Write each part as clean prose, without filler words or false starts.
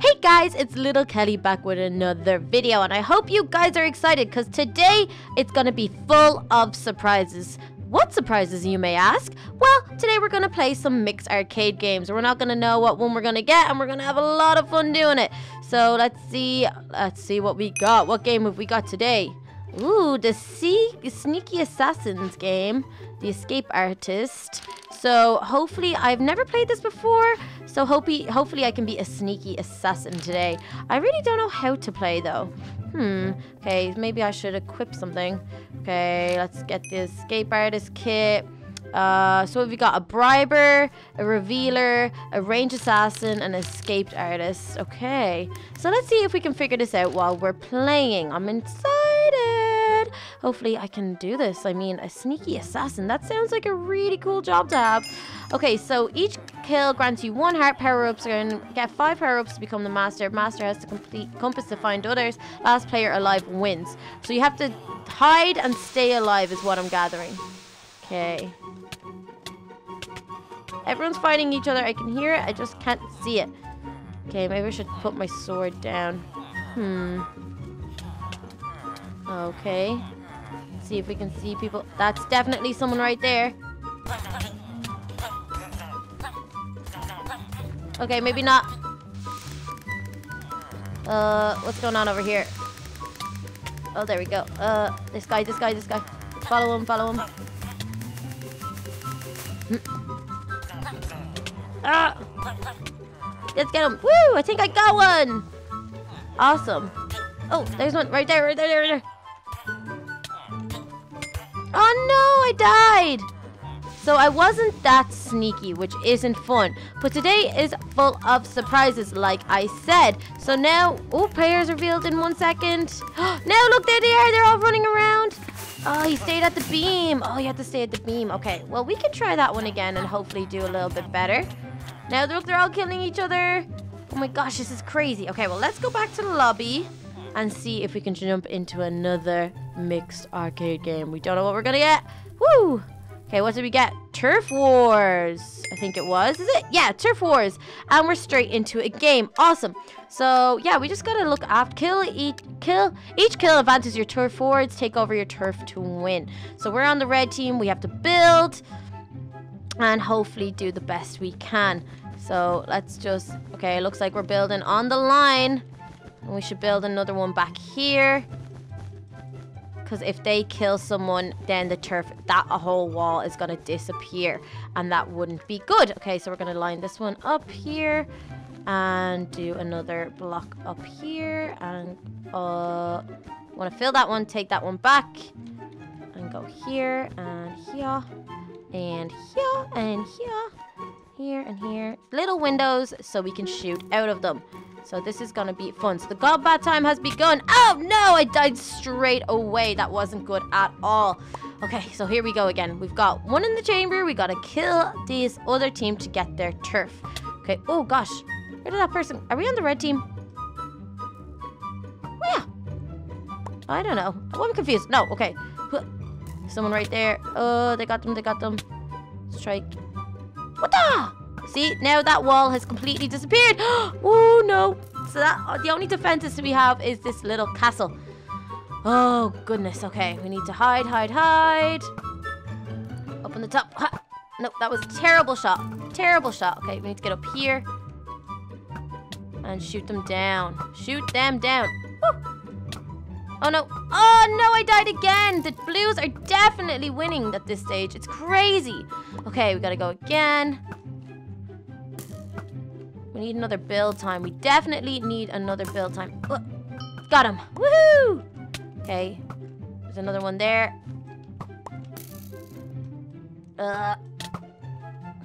Hey guys, it's Little Kelly back with another video, and I hope you guys are excited because today it's gonna be full of surprises. What surprises, you may ask? Well, today we're gonna play some mixed arcade games. We're not gonna know what one we're gonna get, and we're gonna have a lot of fun doing it. So let's see what we got. What game have we got today? Ooh, the Sneaky Assassins game, the Escape Artist. So hopefully, I've never played this before, so hopefully I can be a sneaky assassin today. I really don't know how to play though. Okay, maybe I should equip something. Okay, let's get the Escape Artist kit. So we've got a Briber, a Revealer, a Range Assassin, and an Escaped Artist. Okay, so let's see if we can figure this out while we're playing. I'm excited. Hopefully I can do this. I mean, a Sneaky Assassin, that sounds like a really cool job to have. Okay, so each kill grants you 1 heart power-ups, and get 5 power-ups to become the master. Master has to complete compass to find others. Last player alive wins. So you have to hide and stay alive is what I'm gathering. Okay. Everyone's fighting each other. I can hear it. I just can't see it. Okay, maybe I should put my sword down. Okay. Let's see if we can see people. That's definitely someone right there. Okay, maybe not. What's going on over here? Oh, there we go. This guy. Follow him. Ah! Let's get him. Woo! I think I got one! Awesome. Oh, there's one right there. Oh no, I died! So I wasn't that sneaky, which isn't fun. But today is full of surprises, like I said. So now, players revealed in 1 second. Now look, there they are, they're all running around. Oh, he stayed at the beam. Oh, you have to stay at the beam. Okay, well, we can try that one again and hopefully do a little bit better. Now, look, they're all killing each other. Oh my gosh, this is crazy. Okay, well, let's go back to the lobby and see if we can jump into another mixed arcade game. We don't know what we're gonna get. Woo! Okay, what did we get? Turf Wars, I think it was. Is it? Yeah, Turf Wars. And we're straight into a game. Awesome. So yeah, we just gotta look after each kill advances your turf forwards, take over your turf to win. So we're on the red team, we have to build and hopefully do the best we can. So let's just okay, looks like we're building on the line. And we should build another one back here. Because if they kill someone, then the turf, a whole wall is going to disappear. And that wouldn't be good. Okay, so we're going to line this one up here. And do another block up here. And want to fill that one, take that one back. And go here, and here, and here, and here. Here and here. Little windows so we can shoot out of them. So this is going to be fun. So the combat time has begun. Oh, no, I died straight away. That wasn't good at all. Okay, so here we go again. We've got one in the chamber. We got to kill this other team to get their turf. Okay, oh, gosh. Where did that person... Are we on the red team? Oh, yeah. I don't know. Oh, I'm confused. No, okay. Someone right there. Oh, they got them. Strike. What the... See, now that wall has completely disappeared. Oh, no. So the only defenses we have is this little castle. Oh, goodness. Okay, we need to hide. Up on the top. Ha. No, that was a terrible shot. Okay, we need to get up here. And shoot them down. Woo. Oh, no. Oh, no, I died again. The blues are definitely winning at this stage. It's crazy. Okay, we got to go again. We need another build time. We definitely need another build time. Oh, got him. Woohoo! Okay. There's another one there.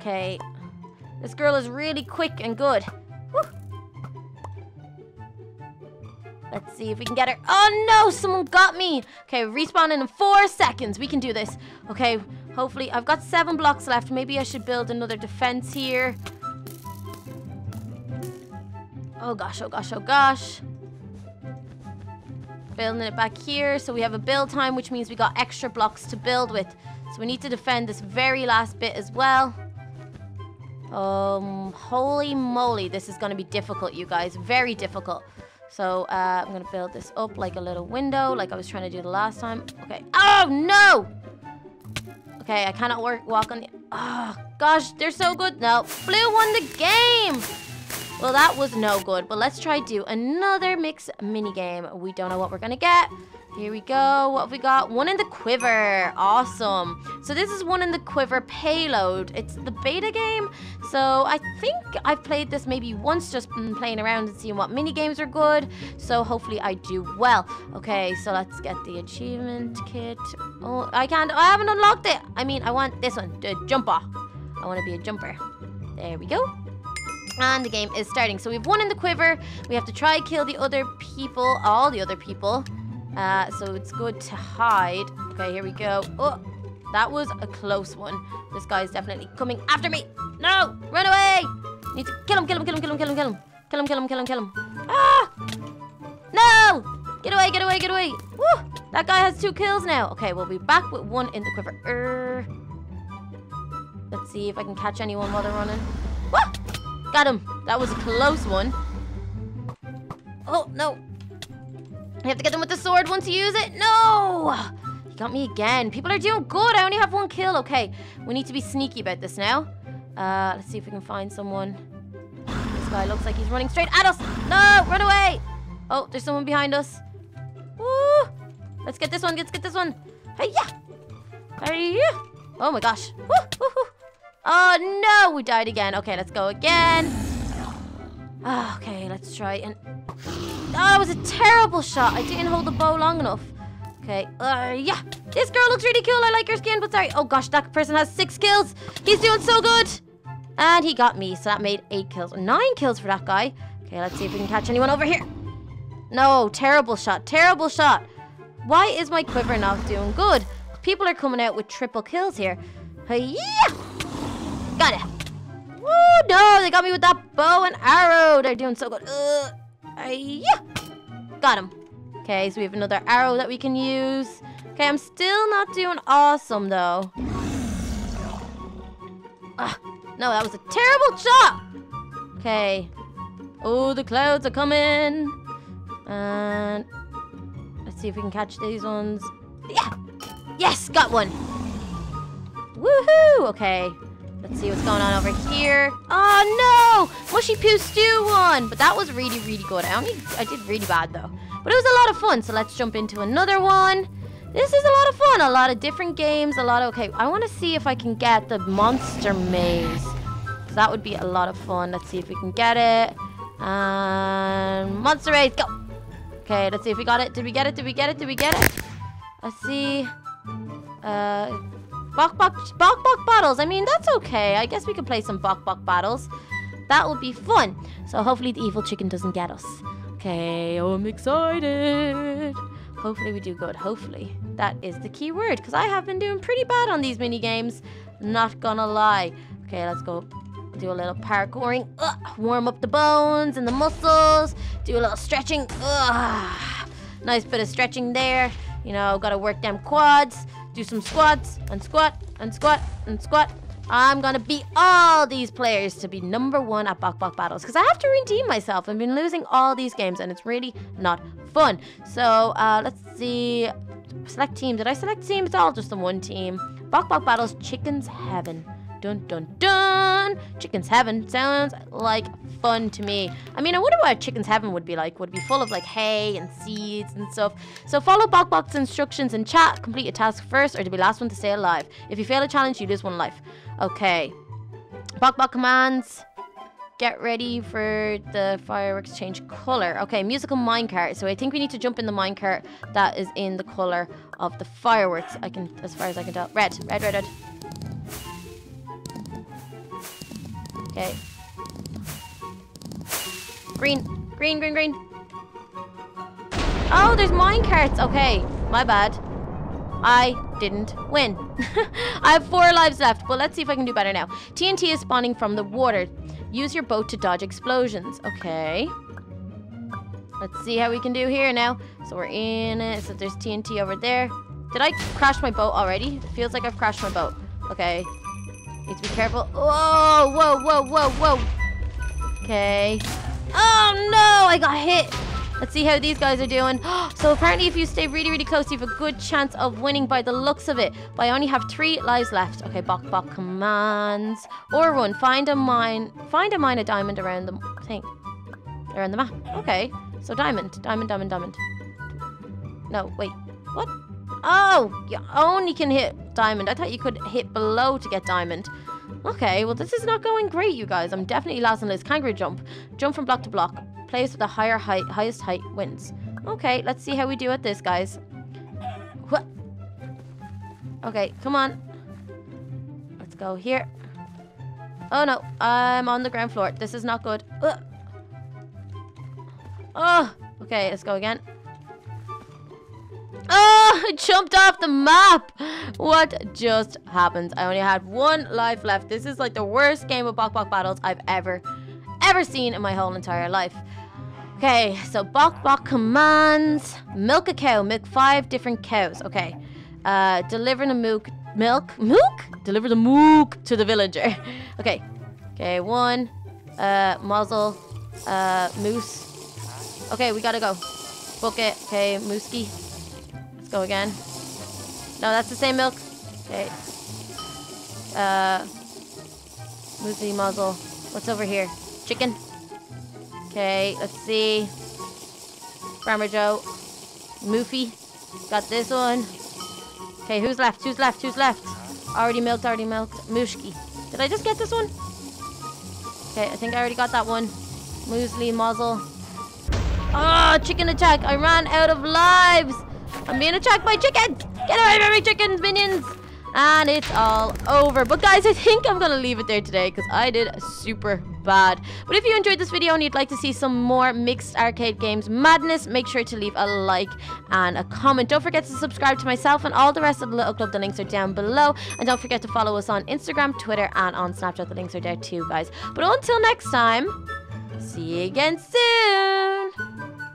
Okay. This girl is really quick and good. Woo. Let's see if we can get her. Oh no! Someone got me! Okay, respawning in 4 seconds. We can do this. Okay, hopefully. I've got 7 blocks left. Maybe I should build another defense here. Oh gosh. Building it back here. So we have a build time, which means we got extra blocks to build with. So we need to defend this very last bit as well. Holy moly, this is going to be difficult, you guys. Very difficult. So I'm going to build this up like a little window, like I was trying to do the last time. Okay. Oh, no! Okay, I cannot walk on the... Oh, gosh, they're so good. No, blue won the game! Well, that was no good, but let's try do another mix minigame. We don't know what we're going to get. Here we go. What have we got? One in the Quiver. Awesome. So this is One in the Quiver Payload. It's the beta game. So I think I've played this maybe once, just playing around and seeing what mini games are good. So hopefully I do well. Okay, so let's get the achievement kit. Oh, I can't. I haven't unlocked it. I mean, I want this one. The jumper. I want to be a jumper. There we go. And the game is starting. So we have One in the Quiver. We have to try kill the other people. All the other people. So it's good to hide. Okay, here we go. Oh, that was a close one. This guy's definitely coming after me. No, run away. Need to kill him, kill him, kill him, kill him, kill him, kill him. Kill him, kill him, kill him, kill him. Ah! No! Get away, get away, get away. Woo! That guy has 2 kills now. Okay, we'll be back with One in the Quiver. Let's see if I can catch anyone while they're running. Woo! Got him. That was a close one. Oh, no. You have to get them with the sword once you use it. No! He got me again. People are doing good. I only have 1 kill. Okay, we need to be sneaky about this now. Let's see if we can find someone. This guy looks like he's running straight at us. No, run away. Oh, there's someone behind us. Woo! Let's get this one. Let's get this one. Hey-ya! Hey-ya! Oh, my gosh. Woo! Woo! Woo! Oh, no, we died again. Okay, let's go again. Oh, okay, let's try and... Oh, that was a terrible shot. I didn't hold the bow long enough. Okay, yeah. This girl looks really cool. I like her skin, but sorry. Oh, gosh, that person has 6 kills. He's doing so good. And he got me, so that made 8 kills. 9 kills for that guy. Okay, let's see if we can catch anyone over here. No, terrible shot. Terrible shot. Why is my quiver not doing good? People are coming out with triple kills here. Hi-ya! Got it. Oh, no, they got me with that bow and arrow. They're doing so good. Yeah, got him. Okay, so we have another arrow that we can use. Okay, I'm still not doing awesome though. No, that was a terrible shot. Okay. Oh, the clouds are coming. And let's see if we can catch these ones. Yeah. Yes, got one. Woohoo! Okay. Let's see what's going on over here. Oh, no! Mushy Poo Stew won! But that was really, really good. I did really bad, though. But it was a lot of fun, so let's jump into another one. This is a lot of fun. A lot of different games. Okay, I want to see if I can get the Monster Maze. So that would be a lot of fun. Let's see if we can get it. And... Monster Maze, go! Okay, let's see if we got it. Did we get it? Did we get it? Did we get it? Let's see. Bok Bok Bottles. I mean, that's okay. I guess we could play some Bok Bok Bottles. That will be fun. So hopefully the evil chicken doesn't get us. Okay, oh, I'm excited. Hopefully we do good. Hopefully. That is the key word. Because I have been doing pretty bad on these mini games. Not gonna lie. Okay, let's go do a little parkouring. Warm up the bones and the muscles. Do a little stretching. Nice bit of stretching there. You know, gotta work them quads. Do some squats, and squat, and squat, and squat. I'm gonna beat all these players to be #1 at Bok Bok Battles, because I have to redeem myself. I've been losing all these games, and it's really not fun. So, let's see. Select team. Did I select team? It's all just the one team. Bok Bok Battles, Chicken's Heaven. Dun, dun, dun! Chicken's Heaven sounds like fun to me. I mean, I wonder what Chicken's Heaven would be like. Would it be full of, like, hay and seeds and stuff? So follow Bokbok's instructions in chat. Complete a task first or to be last one to stay alive. If you fail a challenge, you lose 1 life. Okay. Bokbok commands. Get ready for the fireworks change color. Okay, musical minecart. So I think we need to jump in the minecart that is in the color of the fireworks. I can, as far as I can tell. Red, red, red, red. Okay. Green, green, green, green. Oh, there's minecarts. Okay, my bad. I didn't win. I have 4 lives left, but let's see if I can do better now. TNT is spawning from the water. Use your boat to dodge explosions. Okay. Let's see how we can do here now. So we're in it. So there's TNT over there. Did I crash my boat already? It feels like I've crashed my boat. Okay. Need to be careful. Oh, whoa, whoa, whoa, whoa. Okay. Oh, no, I got hit. Let's see how these guys are doing. So apparently if you stay really, really close, you have a good chance of winning by the looks of it. But I only have 3 lives left. Okay, Bok Bok commands. Or run. Find a mine, a diamond around the thing. Around the map. Okay. So diamond. Diamond, diamond, diamond. No, wait. What? Oh, you only can hit diamond. I thought you could hit below to get diamond. Okay, well this is not going great, you guys. I'm definitely last on this. Kangaroo jump. Jump from block to block. Place with the highest height wins. Okay, let's see how we do at this, guys. What? Okay, come on. Let's go here. Oh no, I'm on the ground floor. This is not good. Ugh. Oh, okay, let's go again. Oh, I jumped off the map. What just happened? I only had 1 life left. This is like the worst game of Bok Bok Battles I've ever seen in my whole entire life. Okay, so Bok Bok commands. Milk a cow. Milk 5 different cows. Okay. Deliver the mook. Milk? Mook? Deliver the mook to the villager. Okay. Okay, 1. Muzzle. Moose. Okay, we gotta go. Book it. Okay, moosky. Let's go again. No, that's the same milk. Okay. Moosey muzzle. What's over here? Chicken. Okay, let's see. Farmer Joe. Moofy. Got this one. Okay, who's left? Who's left? Who's left? Already milked, already milked. Mooshki. Did I just get this one? Okay, I think I already got that one. Muesli, muzzle. Oh, chicken attack. I ran out of lives. I'm being attacked by chicken. Get away from me, chickens, minions. And it's all over. But guys, I think I'm going to leave it there today because I did super bad. But if you enjoyed this video and you'd like to see some more mixed arcade games madness, make sure to leave a like and a comment. Don't forget to subscribe to myself and all the rest of the Little Club. The links are down below. And don't forget to follow us on Instagram, Twitter, and on Snapchat. The links are there too, guys. But until next time, see you again soon.